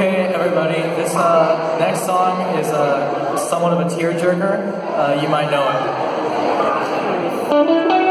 Okay, everybody, this next song is somewhat of a tearjerker. You might know it.